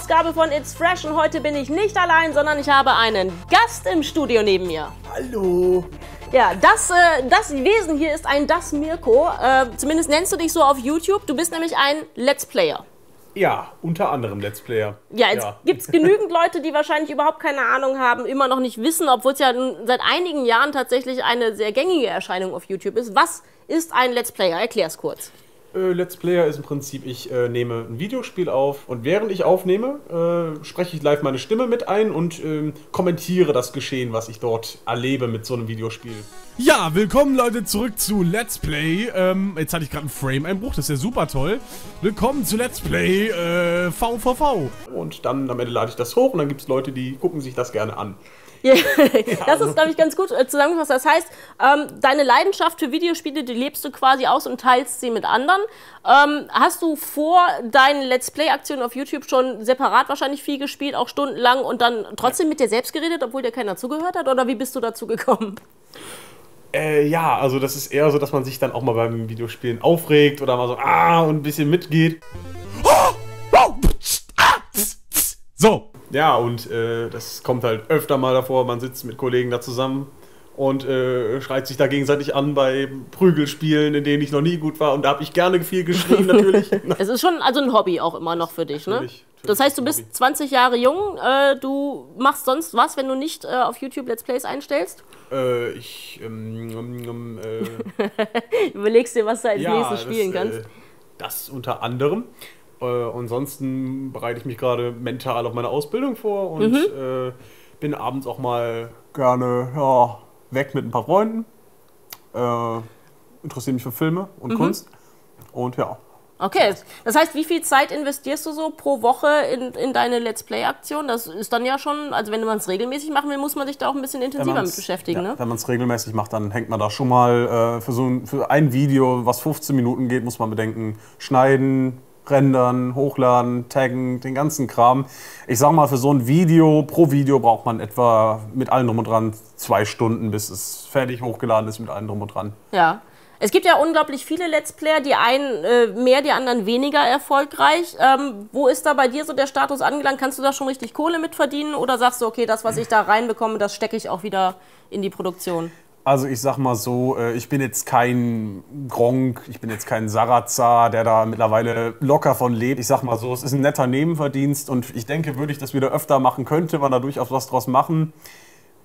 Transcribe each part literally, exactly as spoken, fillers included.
Ausgabe von It's Fresh und heute bin ich nicht allein, sondern ich habe einen Gast im Studio neben mir. Hallo! Ja, das, äh, das Wesen hier ist ein Das Mirko, äh, zumindest nennst du dich so auf YouTube, du bist nämlich ein Let's Player. Ja, unter anderem Let's Player. Ja, jetzt ja. Gibt es genügend Leute, die wahrscheinlich überhaupt keine Ahnung haben, immer noch nicht wissen, obwohl es ja seit einigen Jahren tatsächlich eine sehr gängige Erscheinung auf YouTube ist. Was ist ein Let's Player? Erklär's kurz. Äh, Let's Player ist im Prinzip, ich äh, nehme ein Videospiel auf und während ich aufnehme, äh, spreche ich live meine Stimme mit ein und äh, kommentiere das Geschehen, was ich dort erlebe mit so einem Videospiel. Ja, willkommen Leute zurück zu Let's Play. Ähm, jetzt hatte ich gerade einen Frame-Einbruch, das ist ja super toll. Willkommen zu Let's Play äh, V V V. Und dann am Ende lade ich das hoch und dann gibt es Leute, die gucken sich das gerne an. Yeah. Das ist, glaube ich, ganz gut zusammengefasst. Das heißt, ähm, deine Leidenschaft für Videospiele, die lebst du quasi aus und teilst sie mit anderen. Ähm, hast du vor deinen Let's Play-Aktionen auf YouTube schon separat wahrscheinlich viel gespielt, auch stundenlang und dann trotzdem mit dir selbst geredet, obwohl dir keiner zugehört hat? Oder wie bist du dazu gekommen? Äh, ja, also das ist eher so, dass man sich dann auch mal beim Videospielen aufregt oder mal so ah und ein bisschen mitgeht. So. Ja, und äh, das kommt halt öfter mal davor, man sitzt mit Kollegen da zusammen und äh, schreit sich da gegenseitig an bei Prügelspielen, in denen ich noch nie gut war und da habe ich gerne viel geschrieben natürlich. Es ist schon also ein Hobby auch immer noch für dich, ne? Natürlich, natürlich das heißt, du bist Hobby. zwanzig Jahre jung, äh, du machst sonst was, wenn du nicht äh, auf YouTube Let's Plays einstellst? Äh, ich, ähm, ähm, äh... Überlegst dir, was du als ja, nächstes spielen das, kannst. Äh, das unter anderem. Äh, ansonsten bereite ich mich gerade mental auf meine Ausbildung vor und mhm. äh, bin abends auch mal gerne ja, weg mit ein paar Freunden. Äh, interessiere mich für Filme und mhm. Kunst und ja. Okay, das heißt, wie viel Zeit investierst du so pro Woche in, in deine Let's Play-Aktion? Das ist dann ja schon, also wenn man es regelmäßig machen will, muss man sich da auch ein bisschen intensiver mit beschäftigen, ja, ne? Wenn man es regelmäßig macht, dann hängt man da schon mal äh, für so ein, für ein Video, was fünfzehn Minuten geht, muss man bedenken, schneiden, rendern, hochladen, taggen, den ganzen Kram. Ich sag mal, für so ein Video, pro Video braucht man etwa mit allem drum und dran zwei Stunden, bis es fertig hochgeladen ist mit allem drum und dran. Ja. Es gibt ja unglaublich viele Let's Player, die einen äh, mehr, die anderen weniger erfolgreich. Ähm, wo ist da bei dir so der Status angelangt? Kannst du da schon richtig Kohle mitverdienen oder sagst du, okay, das, was ich da reinbekomme, das stecke ich auch wieder in die Produktion? Also ich sag mal so, ich bin jetzt kein Gronkh, ich bin jetzt kein Sarrazza, der da mittlerweile locker von lebt. Ich sag mal so, es ist ein netter Nebenverdienst und ich denke, würde ich das wieder öfter machen, könnte man da durchaus was draus machen.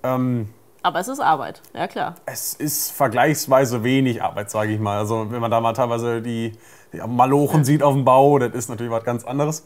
Ähm, Aber es ist Arbeit, ja klar. Es ist vergleichsweise wenig Arbeit, sage ich mal. Also wenn man da mal teilweise die, die Malochen sieht auf dem Bau, das ist natürlich was ganz anderes.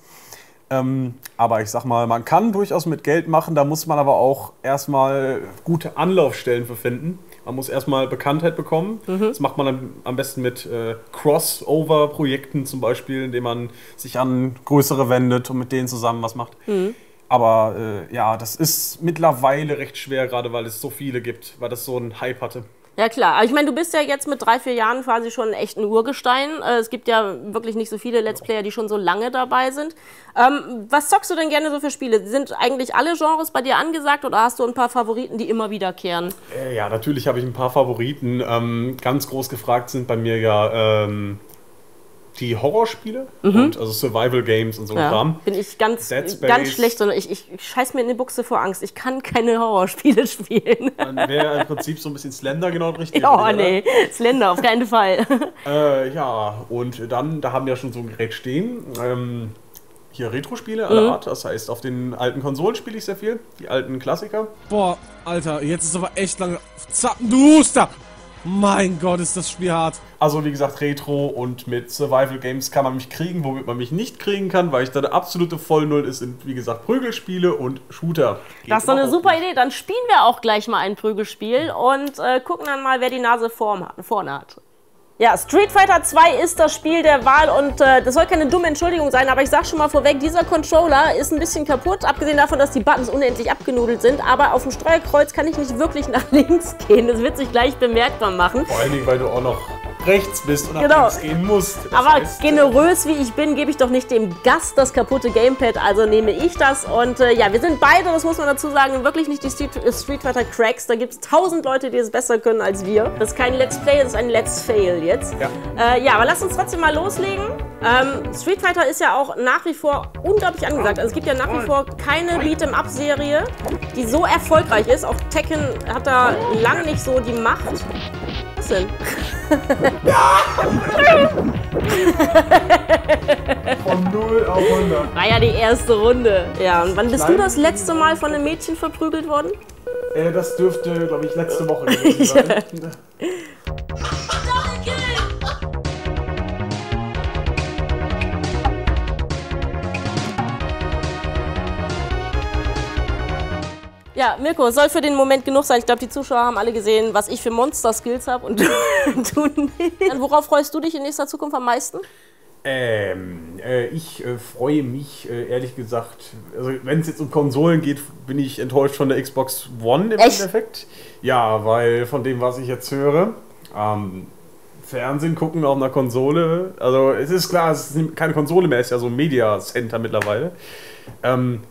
Ähm, aber ich sag mal, man kann durchaus mit Geld machen, da muss man aber auch erstmal gute Anlaufstellen für finden. Man muss erstmal Bekanntheit bekommen. Mhm. Das macht man dann am besten mit äh, Crossover-Projekten zum Beispiel, indem man sich an größere wendet und mit denen zusammen was macht. Mhm. Aber äh, ja, das ist mittlerweile recht schwer, gerade weil es so viele gibt, weil das so einen Hype hatte. Ja klar, aber ich meine, du bist ja jetzt mit drei, vier Jahren quasi schon echt ein Urgestein. Es gibt ja wirklich nicht so viele Let's Player, die schon so lange dabei sind. Ähm, was zockst du denn gerne so für Spiele? Sind eigentlich alle Genres bei dir angesagt oder hast du ein paar Favoriten, die immer wiederkehren? Äh, ja, natürlich habe ich ein paar Favoriten. Ähm, ganz groß gefragt sind bei mir ja ähm, die Horrorspiele, mhm. und also Survival Games und so ja, Kram. Bin ich ganz, ganz schlecht, sondern ich, ich, ich scheiß mir in die Buchse vor Angst. Ich kann keine Horrorspiele spielen. Dann wäre im Prinzip so ein bisschen Slender genau richtig. Ja, oh, nee, Slender auf keinen Fall. Äh, ja, und dann, da haben wir ja schon so ein Gerät stehen. Ähm, hier Retro-Spiele aller mhm. Art, das heißt, auf den alten Konsolen spiele ich sehr viel, die alten Klassiker. Boah, Alter, jetzt ist aber echt lange. Zappen, du Star! Mein Gott, ist das Spiel hart. Also wie gesagt, Retro und mit Survival Games kann man mich kriegen, womit man mich nicht kriegen kann, weil ich da eine absolute Vollnull ist, sind wie gesagt Prügelspiele und Shooter. Geht das ist doch eine super Idee, dann spielen wir auch gleich mal ein Prügelspiel und äh, gucken dann mal, wer die Nase vorne hat. Ja, Street Fighter zwei ist das Spiel der Wahl und äh, das soll keine dumme Entschuldigung sein, aber ich sag schon mal vorweg, dieser Controller ist ein bisschen kaputt, abgesehen davon, dass die Buttons unendlich abgenudelt sind, aber auf dem Steuerkreuz kann ich nicht wirklich nach links gehen, das wird sich gleich bemerkbar machen. Vor allen Dingen, weil du auch noch rechts bist und genau. Nach links gehen musst. Das aber heißt, generös wie ich bin, gebe ich doch nicht dem Gast das kaputte Gamepad, also nehme ich das. Und äh, ja, wir sind beide, das muss man dazu sagen, wirklich nicht die Street Fighter Cracks. Da gibt es tausend Leute, die es besser können als wir. Das ist kein Let's Play, das ist ein Let's Fail jetzt. Ja, äh, ja aber lasst uns trotzdem mal loslegen. Ähm, Street Fighter ist ja auch nach wie vor unglaublich angesagt. Also es gibt ja nach wie vor keine Beat'em-Up-Serie, die so erfolgreich ist. Auch Tekken hat da lang nicht so die Macht. Was denn? Von null auf hundert. War ja die erste Runde. Ja, und wann bist Nein. du das letzte Mal von einem Mädchen verprügelt worden? Äh, das dürfte, glaube ich, letzte Woche gewesen sein. Ja, Mirko, es soll für den Moment genug sein. Ich glaube, die Zuschauer haben alle gesehen, was ich für Monster-Skills habe und du nicht. Und worauf freust du dich in nächster Zukunft am meisten? Ähm, äh, ich äh, freue mich, äh, ehrlich gesagt, also wenn es jetzt um Konsolen geht, bin ich enttäuscht von der Xbox One im Echt? Endeffekt. Ja, weil von dem, was ich jetzt höre, ähm, Fernsehen gucken auf einer Konsole, also es ist klar, es ist keine Konsole mehr, es ist ja so ein Media Center mittlerweile. Ähm,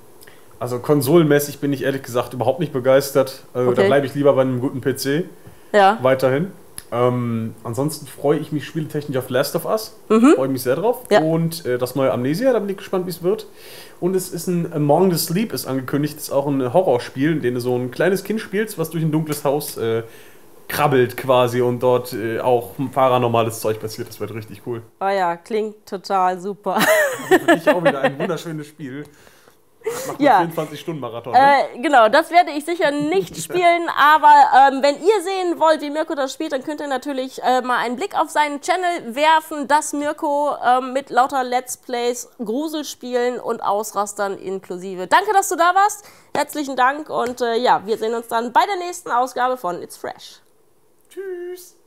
Also konsolenmäßig bin ich ehrlich gesagt überhaupt nicht begeistert. Also okay. Da bleibe ich lieber bei einem guten P C. Ja. Weiterhin. Ähm, ansonsten freue ich mich spieltechnisch auf Last of Us. Mhm. Freue mich sehr drauf. Ja. Und äh, das neue Amnesia, da bin ich gespannt, wie es wird. Und es ist ein Among the Sleep, ist angekündigt. Das ist auch ein Horrorspiel, in dem du so ein kleines Kind spielst, was durch ein dunkles Haus äh, krabbelt quasi und dort äh, auch paranormales Zeug passiert. Das wird richtig cool. Oh ja, klingt total super. Also für dich auch wieder ein wunderschönes Spiel. Macht ja. vierundzwanzig-Stunden-Marathon. Ne? Äh, genau, das werde ich sicher nicht spielen, aber ähm, wenn ihr sehen wollt, wie Mirko das spielt, dann könnt ihr natürlich äh, mal einen Blick auf seinen Channel werfen, das Mirko äh, mit lauter Let's Plays, Gruselspielen und Ausrastern inklusive. Danke, dass du da warst, herzlichen Dank und äh, ja, wir sehen uns dann bei der nächsten Ausgabe von It's Fresh. Tschüss!